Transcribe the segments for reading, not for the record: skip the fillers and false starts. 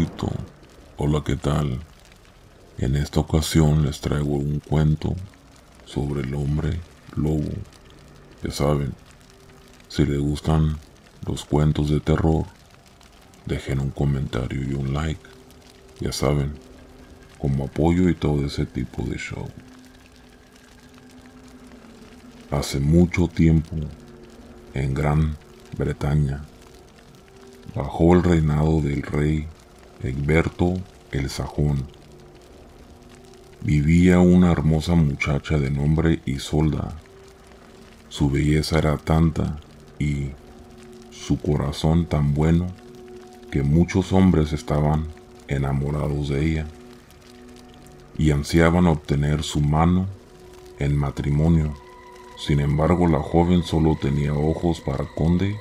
Alfredito, hola, ¿qué tal? En esta ocasión les traigo un cuento sobre el hombre lobo. Ya saben, si les gustan los cuentos de terror, dejen un comentario y un like, ya saben, como apoyo y todo ese tipo de show. Hace mucho tiempo, en Gran Bretaña, bajo el reinado del rey Egberto el Sajón, vivía una hermosa muchacha de nombre Isolda. Su belleza era tanta y su corazón tan bueno que muchos hombres estaban enamorados de ella y ansiaban obtener su mano en matrimonio. Sin embargo, la joven solo tenía ojos para conde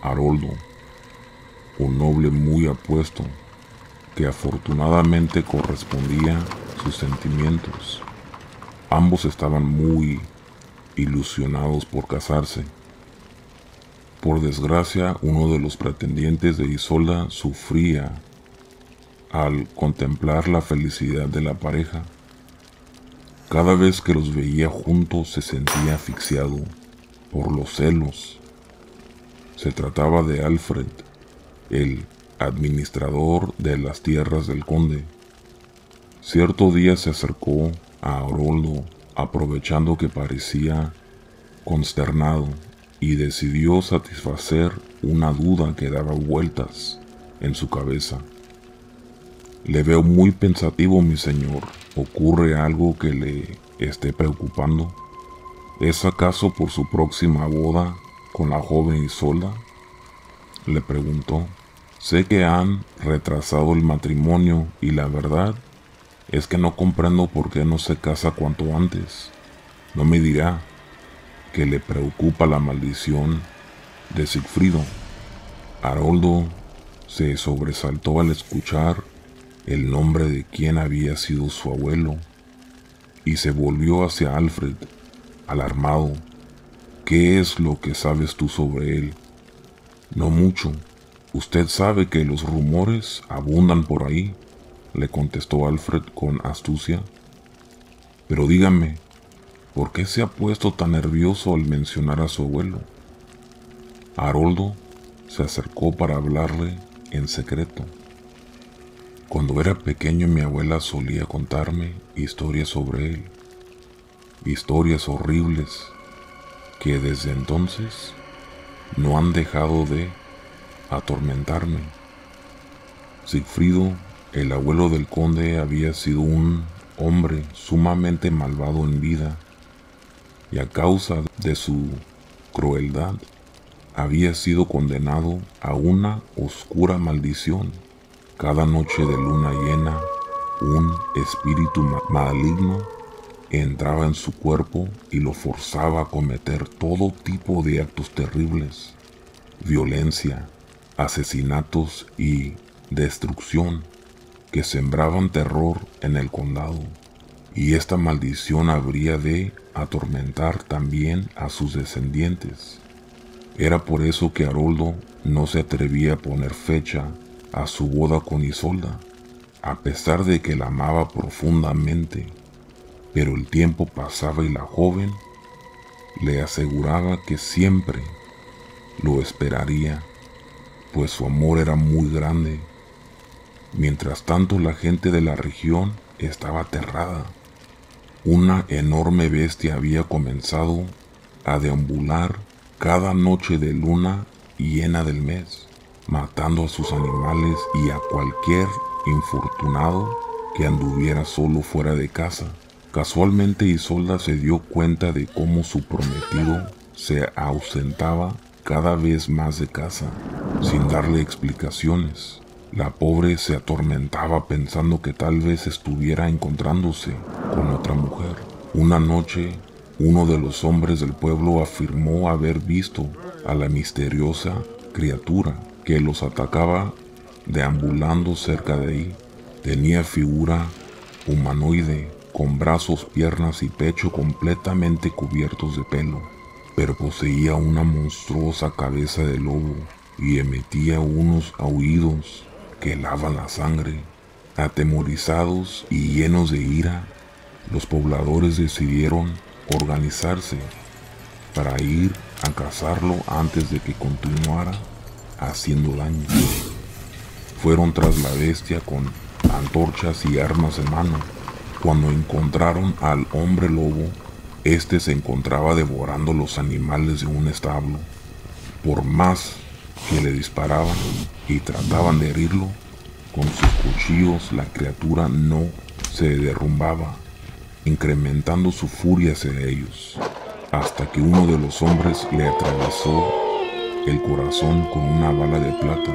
Haroldo, un noble muy apuesto, que afortunadamente correspondía sus sentimientos. Ambos estaban muy ilusionados por casarse. Por desgracia, uno de los pretendientes de Isolda sufría al contemplar la felicidad de la pareja. Cada vez que los veía juntos se sentía asfixiado por los celos. Se trataba de Alfred, el administrador de las tierras del conde. Cierto día se acercó a Haroldo, aprovechando que parecía consternado, y decidió satisfacer una duda que daba vueltas en su cabeza. «Le veo muy pensativo, mi señor. ¿Ocurre algo que le esté preocupando? ¿Es acaso por su próxima boda con la joven Isolda?», le preguntó. «Sé que han retrasado el matrimonio y la verdad es que no comprendo por qué no se casa cuanto antes. No me dirá que le preocupa la maldición de Sigfrido». Haroldo se sobresaltó al escuchar el nombre de quien había sido su abuelo y se volvió hacia Alfred, alarmado. «¿Qué es lo que sabes tú sobre él?». «No mucho. Usted sabe que los rumores abundan por ahí», le contestó Alfred con astucia. «Pero dígame, ¿por qué se ha puesto tan nervioso al mencionar a su abuelo?». Haroldo se acercó para hablarle en secreto. «Cuando era pequeño mi abuela solía contarme historias sobre él, historias horribles que desde entonces no han dejado de atormentarme. Sigfrido, el abuelo del conde, había sido un hombre sumamente malvado en vida y a causa de su crueldad había sido condenado a una oscura maldición. Cada noche de luna llena, un espíritu maligno entraba en su cuerpo y lo forzaba a cometer todo tipo de actos terribles, violencia, asesinatos y destrucción que sembraban terror en el condado, y esta maldición habría de atormentar también a sus descendientes. Era por eso que Haroldo no se atrevía a poner fecha a su boda con Isolda, a pesar de que la amaba profundamente, pero el tiempo pasaba y la joven le aseguraba que siempre lo esperaría, pues su amor era muy grande. Mientras tanto, la gente de la región estaba aterrada. Una enorme bestia había comenzado a deambular cada noche de luna llena del mes, matando a sus animales y a cualquier infortunado que anduviera solo fuera de casa. Casualmente, Isolda se dio cuenta de cómo su prometido se ausentaba cada vez más de casa, sin darle explicaciones. La pobre se atormentaba pensando que tal vez estuviera encontrándose con otra mujer. Una noche, uno de los hombres del pueblo afirmó haber visto a la misteriosa criatura que los atacaba deambulando cerca de ahí. Tenía figura humanoide, con brazos, piernas y pecho completamente cubiertos de pelo, pero poseía una monstruosa cabeza de lobo y emitía unos aullidos que helaban la sangre. Atemorizados y llenos de ira, los pobladores decidieron organizarse para ir a cazarlo antes de que continuara haciendo daño. Fueron tras la bestia con antorchas y armas en mano. Cuando encontraron al hombre lobo, este se encontraba devorando los animales de un establo. Por más que le disparaban y trataban de herirlo con sus cuchillos, la criatura no se derrumbaba, incrementando su furia hacia ellos, hasta que uno de los hombres le atravesó el corazón con una bala de plata.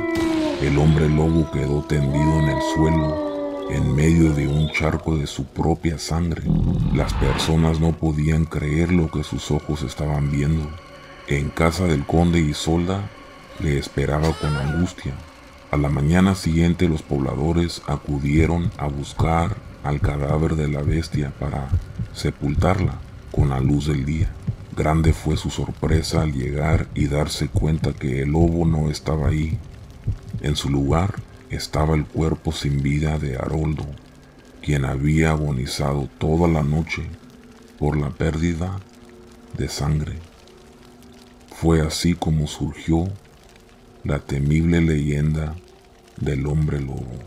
El hombre lobo quedó tendido en el suelo, en medio de un charco de su propia sangre. Las personas no podían creer lo que sus ojos estaban viendo. En casa del conde Isolda le esperaba con angustia. A la mañana siguiente los pobladores acudieron a buscar al cadáver de la bestia para sepultarla con la luz del día. Grande fue su sorpresa al llegar y darse cuenta que el lobo no estaba ahí. En su lugar estaba el cuerpo sin vida de Haroldo, quien había agonizado toda la noche por la pérdida de sangre. Fue así como surgió la temible leyenda del hombre lobo.